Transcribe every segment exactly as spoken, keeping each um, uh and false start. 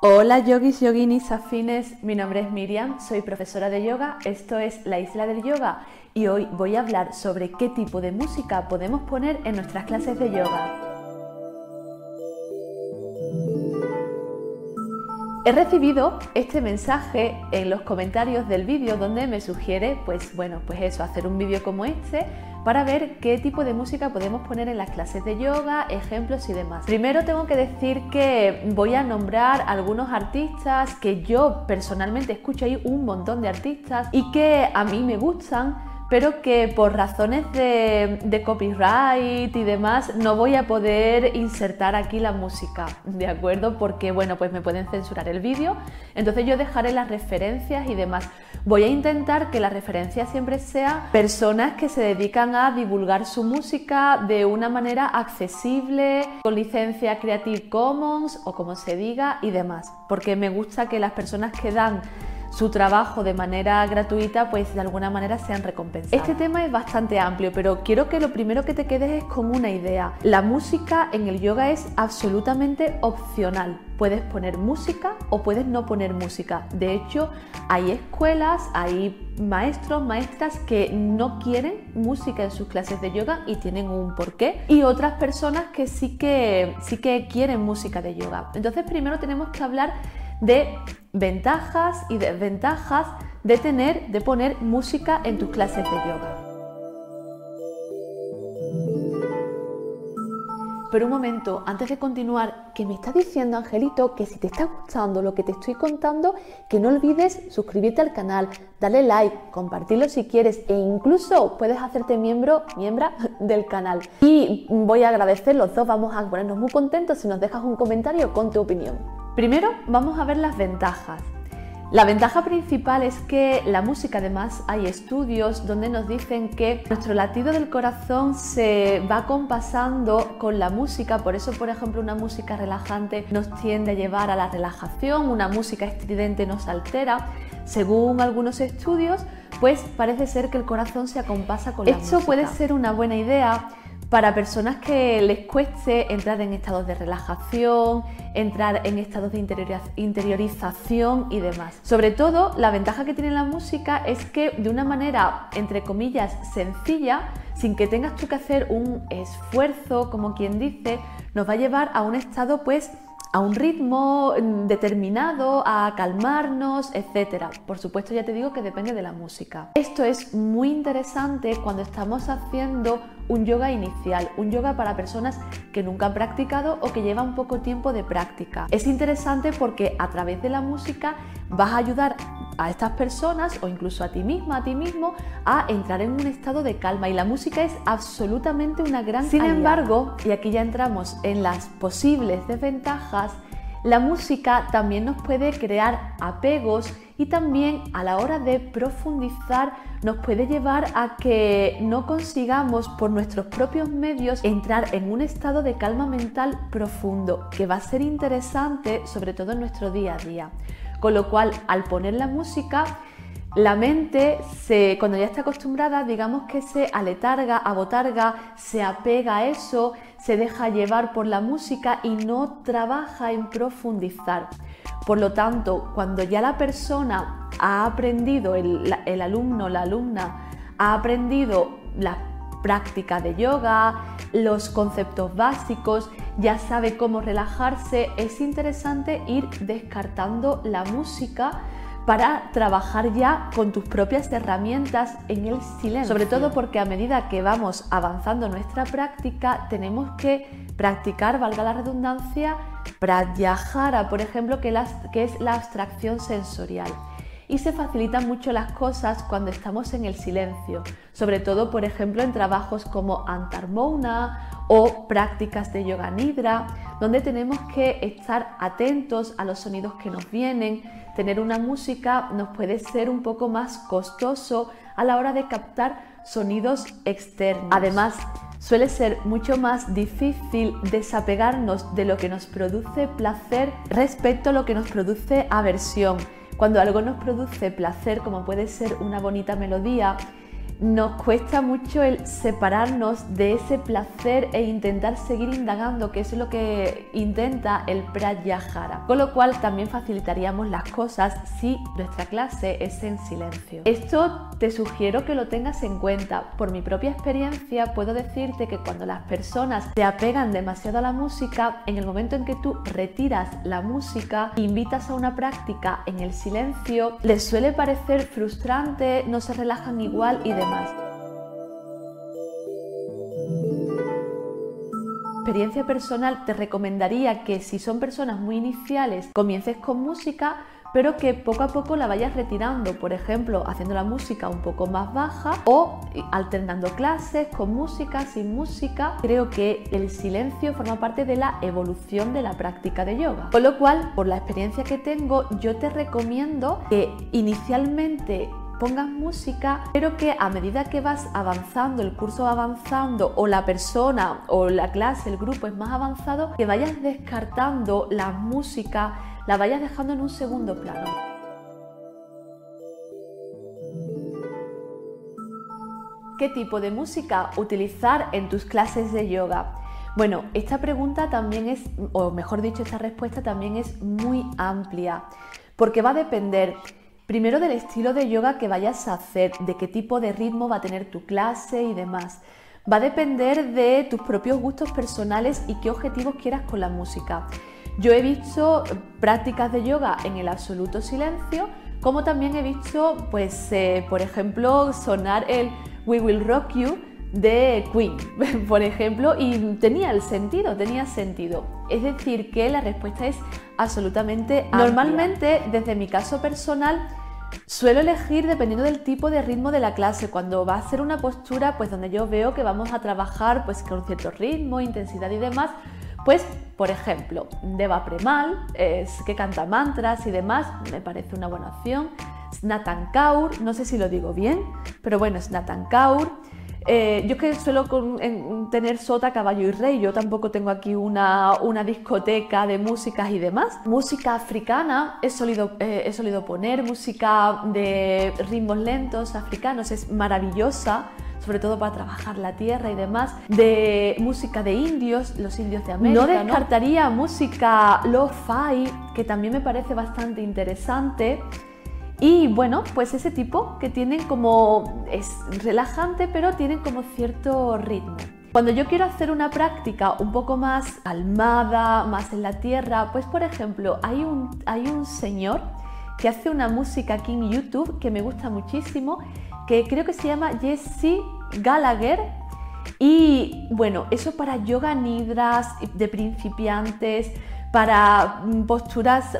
Hola yogis, yoginis, afines, mi nombre es Miriam, soy profesora de yoga, esto es La Isla del Yoga y hoy voy a hablar sobre qué tipo de música podemos poner en nuestras clases de yoga. He recibido este mensaje en los comentarios del vídeo donde me sugiere, pues bueno, pues eso, hacer un vídeo como este para ver qué tipo de música podemos poner en las clases de yoga, ejemplos y demás. Primero tengo que decir que voy a nombrar algunos artistas que yo personalmente escucho, ahí un montón de artistas y que a mí me gustan, pero que por razones de, de copyright y demás no voy a poder insertar aquí la música, ¿de acuerdo? Porque, bueno, pues me pueden censurar el vídeo, entonces yo dejaré las referencias y demás. Voy a intentar que las referencias siempre sean personas que se dedican a divulgar su música de una manera accesible, con licencia Creative Commons o como se diga y demás, porque me gusta que las personas que dan su trabajo de manera gratuita pues de alguna manera sean recompensados. Este tema es bastante amplio, pero quiero que lo primero que te quedes es con una idea. La música en el yoga es absolutamente opcional. Puedes poner música o puedes no poner música. De hecho, hay escuelas, hay maestros, maestras que no quieren música en sus clases de yoga y tienen un porqué, y otras personas que sí que, sí que quieren música de yoga. Entonces, primero tenemos que hablar de ventajas y desventajas de tener, de poner música en tus clases de yoga. Pero un momento, antes de continuar, que me está diciendo Angelito que si te está gustando lo que te estoy contando, que no olvides suscribirte al canal, dale like, compartirlo si quieres e incluso puedes hacerte miembro, miembra del canal. Y voy a agradecer los dos, vamos a ponernos muy contentos si nos dejas un comentario con tu opinión. Primero vamos a ver las ventajas. La ventaja principal es que la música, además hay estudios donde nos dicen que nuestro latido del corazón se va compasando con la música, por eso por ejemplo una música relajante nos tiende a llevar a la relajación, una música estridente nos altera. Según algunos estudios, pues parece ser que el corazón se acompasa con la música. Esto puede ser una buena idea para personas que les cueste entrar en estados de relajación, entrar en estados de interiorización y demás. Sobre todo, la ventaja que tiene la música es que de una manera, entre comillas, sencilla, sin que tengas tú que hacer un esfuerzo, como quien dice, nos va a llevar a un estado, pues, a un ritmo determinado, a calmarnos, etcétera. Por supuesto, ya te digo que depende de la música. Esto es muy interesante cuando estamos haciendo un yoga inicial, un yoga para personas que nunca han practicado o que llevan poco tiempo de práctica. Es interesante porque a través de la música vas a ayudar a estas personas o incluso a ti misma, a ti mismo, a entrar en un estado de calma, y la música es absolutamente una gran aliada. Sin embargo, y aquí ya entramos en las posibles desventajas, la música también nos puede crear apegos y también a la hora de profundizar nos puede llevar a que no consigamos por nuestros propios medios entrar en un estado de calma mental profundo, que va a ser interesante sobre todo en nuestro día a día. Con lo cual, al poner la música, la mente, se, cuando ya está acostumbrada, digamos que se aletarga, abotarga, se apega a eso, se deja llevar por la música y no trabaja en profundizar. Por lo tanto, cuando ya la persona ha aprendido, el, el alumno, la alumna, ha aprendido la práctica de yoga, los conceptos básicos, ya sabe cómo relajarse, es interesante ir descartando la música para trabajar ya con tus propias herramientas en el silencio. Sobre todo porque a medida que vamos avanzando nuestra práctica tenemos que practicar, valga la redundancia, pratyahara, por ejemplo, que, las, que es la abstracción sensorial. Y se facilitan mucho las cosas cuando estamos en el silencio, sobre todo, por ejemplo, en trabajos como antarmouna o prácticas de yoga nidra, donde tenemos que estar atentos a los sonidos que nos vienen. Tener una música nos puede ser un poco más costoso a la hora de captar sonidos externos. Además, suele ser mucho más difícil desapegarnos de lo que nos produce placer respecto a lo que nos produce aversión. Cuando algo nos produce placer, como puede ser una bonita melodía, Nos cuesta mucho el separarnos de ese placer e intentar seguir indagando, que eso es lo que intenta el pratyahara. Con lo cual también facilitaríamos las cosas si nuestra clase es en silencio. Esto te sugiero que lo tengas en cuenta. Por mi propia experiencia puedo decirte que cuando las personas se apegan demasiado a la música, en el momento en que tú retiras la música e invitas a una práctica en el silencio, les suele parecer frustrante, no se relajan igual y demás. Experiencia personal, te recomendaría que si son personas muy iniciales comiences con música, pero que poco a poco la vayas retirando, por ejemplo, haciendo la música un poco más baja o alternando clases con música, sin música. Creo que el silencio forma parte de la evolución de la práctica de yoga. Con lo cual, por la experiencia que tengo, yo te recomiendo que inicialmente pongas música, pero que a medida que vas avanzando, el curso va avanzando o la persona o la clase, el grupo es más avanzado, que vayas descartando la música, la vayas dejando en un segundo plano. ¿Qué tipo de música utilizar en tus clases de yoga? Bueno, esta pregunta también es, o mejor dicho, esta respuesta también es muy amplia, porque va a depender primero del estilo de yoga que vayas a hacer, de qué tipo de ritmo va a tener tu clase y demás. Va a depender de tus propios gustos personales y qué objetivos quieras con la música. Yo he visto prácticas de yoga en el absoluto silencio, como también he visto, pues, eh, por ejemplo, sonar el We Will Rock You de Queen, por ejemplo, y tenía el sentido, tenía sentido. Es decir, que la respuesta es absolutamente amplia. Normalmente, desde mi caso personal, suelo elegir dependiendo del tipo de ritmo de la clase. Cuando va a ser una postura, pues donde yo veo que vamos a trabajar pues con cierto ritmo, intensidad y demás, pues, por ejemplo, Deva Premal, eh, que canta mantras y demás, me parece una buena opción. Snatam Kaur, no sé si lo digo bien, pero bueno, Snatam Kaur. Eh, yo es que suelo con, en, tener sota, caballo y rey, yo tampoco tengo aquí una, una discoteca de músicas y demás. Música africana he solido, eh, he solido poner, música de ritmos lentos africanos es maravillosa, sobre todo para trabajar la tierra y demás. De música de indios, los indios de América. No descartaría, ¿no?, música lo-fi, que también me parece bastante interesante. Y bueno, pues ese tipo que tienen como, es relajante, pero tienen como cierto ritmo. Cuando yo quiero hacer una práctica un poco más calmada, más en la tierra, pues por ejemplo, hay un, hay un señor que hace una música aquí en YouTube que me gusta muchísimo, que creo que se llama Jesse Gallagher. Y bueno, eso para yoga nidras de principiantes, para posturas,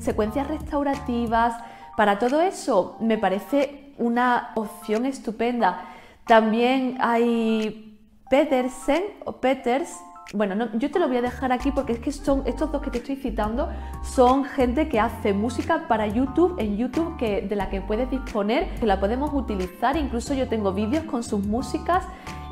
secuencias restaurativas. Para todo eso me parece una opción estupenda. También hay Petersen o Peters, bueno, no, yo te lo voy a dejar aquí porque es que son estos dos que te estoy citando, son gente que hace música para YouTube, en YouTube, que, de la que puedes disponer, que la podemos utilizar, incluso yo tengo vídeos con sus músicas.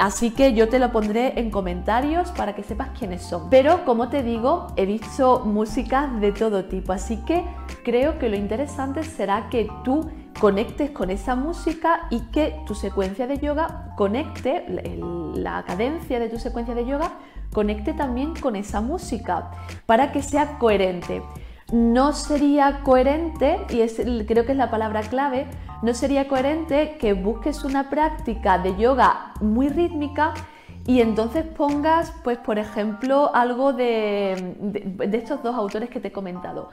Así que yo te lo pondré en comentarios para que sepas quiénes son. Pero como te digo, he visto músicas de todo tipo, así que creo que lo interesante será que tú conectes con esa música y que tu secuencia de yoga conecte, la cadencia de tu secuencia de yoga conecte también con esa música para que sea coherente. No sería coherente, y es, creo que es la palabra clave, no sería coherente que busques una práctica de yoga muy rítmica y entonces pongas, pues por ejemplo, algo de, de, de estos dos autores que te he comentado.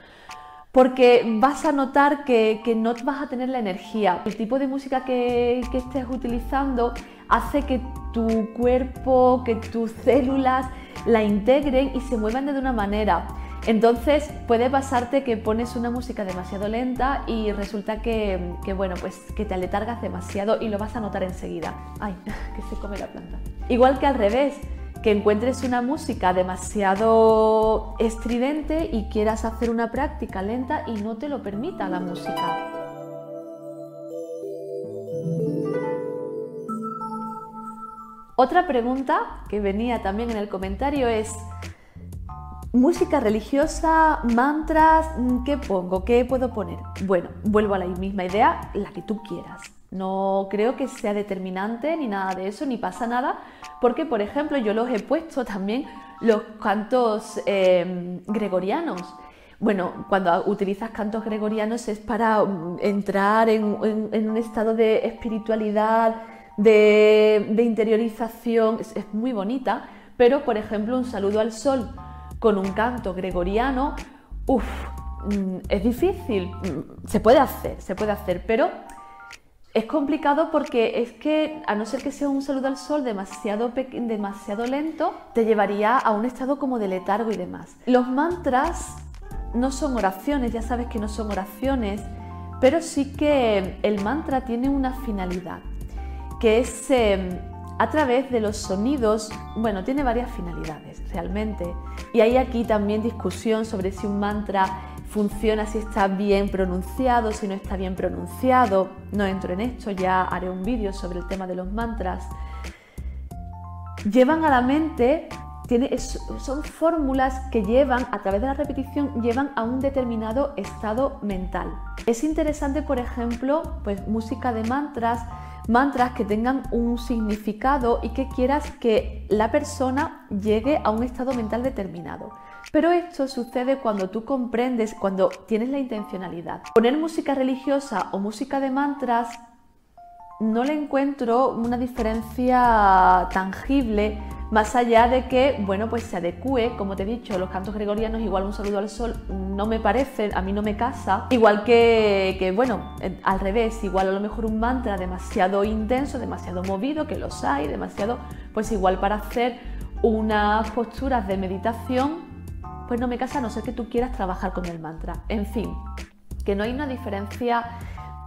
Porque vas a notar que, que no vas a tener la energía. El tipo de música que, que estés utilizando hace que tu cuerpo, que tus células la integren y se muevan de una manera. Entonces puede pasarte que pones una música demasiado lenta y resulta que, que, bueno, pues que te aletargas demasiado y lo vas a notar enseguida. Ay, que se come la planta. Igual que al revés, que encuentres una música demasiado estridente y quieras hacer una práctica lenta y no te lo permita la música. Otra pregunta que venía también en el comentario es: Música religiosa, mantras, ¿qué pongo? ¿Qué puedo poner? Bueno, vuelvo a la misma idea, la que tú quieras. No creo que sea determinante ni nada de eso, ni pasa nada, porque, por ejemplo, yo los he puesto también los cantos eh, gregorianos. Bueno, cuando utilizas cantos gregorianos es para entrar en, en, en un estado de espiritualidad, de, de interiorización, es, es muy bonita, pero, por ejemplo, un saludo al sol con un canto gregoriano, uff, es difícil, se puede hacer, se puede hacer, pero es complicado porque es que, a no ser que sea un saludo al sol demasiado, demasiado lento, te llevaría a un estado como de letargo y demás. Los mantras no son oraciones, ya sabes que no son oraciones, pero sí que el mantra tiene una finalidad, que es eh, a través de los sonidos, bueno, tiene varias finalidades realmente. Y hay aquí también discusión sobre si un mantra funciona, si está bien pronunciado, si no está bien pronunciado. No entro en esto, ya haré un vídeo sobre el tema de los mantras. Llevan a la mente, tiene, es, son fórmulas que llevan, a través de la repetición, llevan a un determinado estado mental. Es interesante, por ejemplo, pues música de mantras, mantras que tengan un significado y que quieras que la persona llegue a un estado mental determinado. Pero esto sucede cuando tú comprendes, cuando tienes la intencionalidad. Poner música religiosa o música de mantras no le encuentro una diferencia tangible, más allá de que, bueno, pues se adecúe, como te he dicho, los cantos gregorianos, igual un saludo al sol, no me parece, a mí no me casa. Igual que, que, bueno, al revés, igual a lo mejor un mantra demasiado intenso, demasiado movido, que los hay, demasiado, pues igual para hacer unas posturas de meditación, pues no me casa, a no ser que tú quieras trabajar con el mantra. En fin, que no hay una diferencia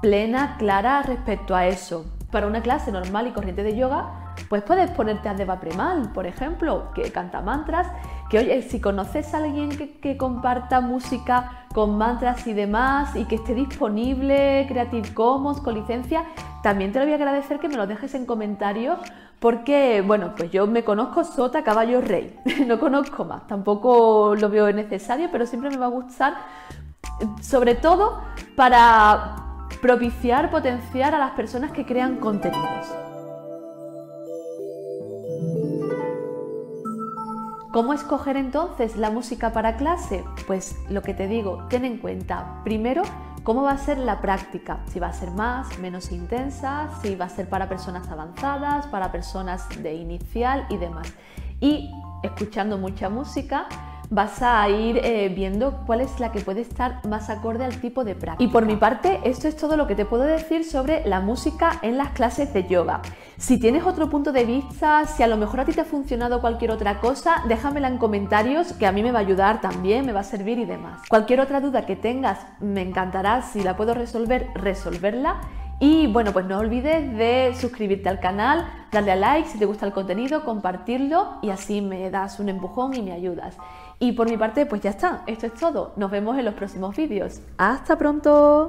plena, clara respecto a eso. Para una clase normal y corriente de yoga, pues puedes ponerte a Deva Premal, por ejemplo, que canta mantras, que oye, si conoces a alguien que, que comparta música con mantras y demás y que esté disponible, Creative Commons, con licencia, también te lo voy a agradecer que me lo dejes en comentarios porque, bueno, pues yo me conozco sota, caballo, rey, no conozco más, tampoco lo veo necesario, pero siempre me va a gustar, sobre todo para propiciar, potenciar a las personas que crean contenidos. ¿Cómo escoger entonces la música para clase? Pues lo que te digo, ten en cuenta primero cómo va a ser la práctica, si va a ser más, menos intensa, si va a ser para personas avanzadas, para personas de inicial y demás. Y escuchando mucha música vas a ir eh, viendo cuál es la que puede estar más acorde al tipo de práctica. Y por mi parte, esto es todo lo que te puedo decir sobre la música en las clases de yoga. Si tienes otro punto de vista, si a lo mejor a ti te ha funcionado cualquier otra cosa, déjamela en comentarios, que a mí me va a ayudar también, me va a servir y demás. Cualquier otra duda que tengas, me encantará, si la puedo resolver, resolverla. Y bueno, pues no olvides de suscribirte al canal, darle a like si te gusta el contenido, compartirlo y así me das un empujón y me ayudas. Y por mi parte, pues ya está, esto es todo. Nos vemos en los próximos vídeos. ¡Hasta pronto!